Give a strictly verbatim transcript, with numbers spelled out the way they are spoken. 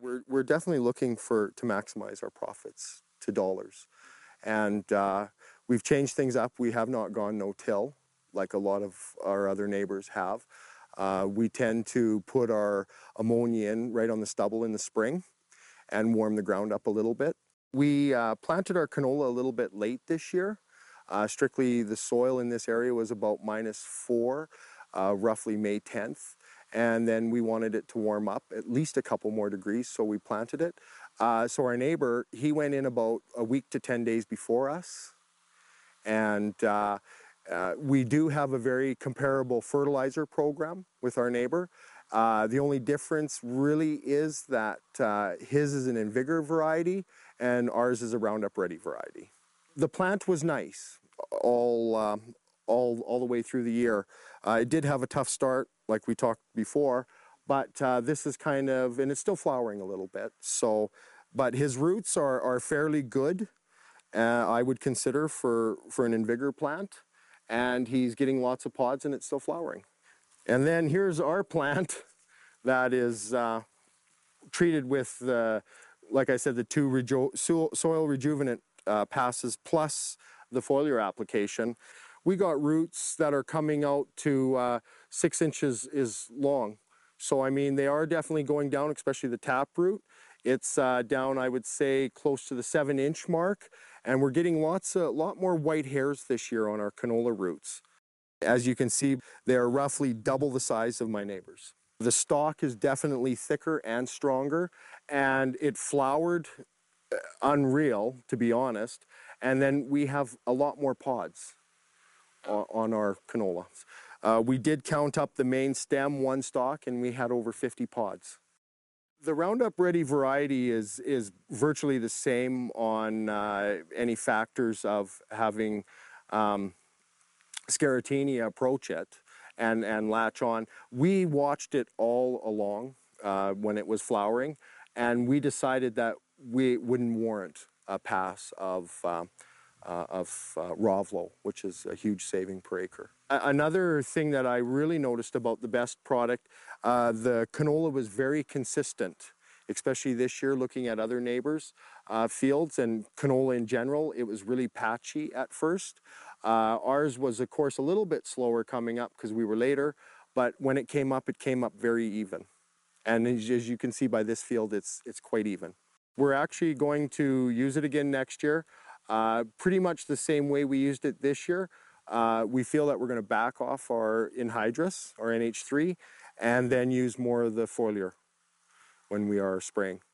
We're, we're definitely looking for to maximize our profits to dollars. And uh, we've changed things up. We have not gone no-till like a lot of our other neighbors have. Uh, we tend to put our ammonia in right on the stubble in the spring and warm the ground up a little bit. We uh, planted our canola a little bit late this year. Uh, strictly the soil in this area was about minus four, uh, roughly May tenth. And then we wanted it to warm up at least a couple more degrees, so we planted it. Uh, so our neighbor, he went in about a week to ten days before us. And uh, uh, we do have a very comparable fertilizer program with our neighbor. Uh, the only difference really is that uh, his is an Invigor variety and ours is a Roundup Ready variety. The plant was nice all, um, all, all the way through the year. Uh, it did have a tough start, like we talked before, but uh, this is kind of, and it's still flowering a little bit, so, but his roots are, are fairly good, uh, I would consider for, for an Invigor plant, and he's getting lots of pods and it's still flowering. And then here's our plant that is uh, treated with, the, like I said, the two reju soil rejuvenant uh, passes plus the foliar application. We got roots that are coming out to uh, six inches is long. So, I mean, they are definitely going down, especially the tap root. It's uh, down, I would say, close to the seven inch mark. And we're getting lots a lot more white hairs this year on our canola roots. As you can see, they are roughly double the size of my neighbors. The stalk is definitely thicker and stronger, and it flowered unreal, to be honest. And then we have a lot more pods on our canola. Uh, we did count up the main stem, one stalk, and we had over fifty pods. The Roundup Ready variety is, is virtually the same on uh, any factors of having um, sclerotinia approach it and, and latch on. We watched it all along uh, when it was flowering, and we decided that we wouldn't warrant a pass of uh, Uh, of uh, Rovlo, which is a huge saving per acre. A another thing that I really noticed about the best product, uh, the canola was very consistent, especially this year looking at other neighbors' uh, fields and canola in general. It was really patchy at first. Uh, ours was, of course, a little bit slower coming up because we were later, but when it came up, it came up very even. And as, as you can see by this field, it's, it's quite even. We're actually going to use it again next year. Uh, pretty much the same way we used it this year. Uh, we feel that we're going to back off our anhydrous, our N H three, and then use more of the foliar when we are spraying.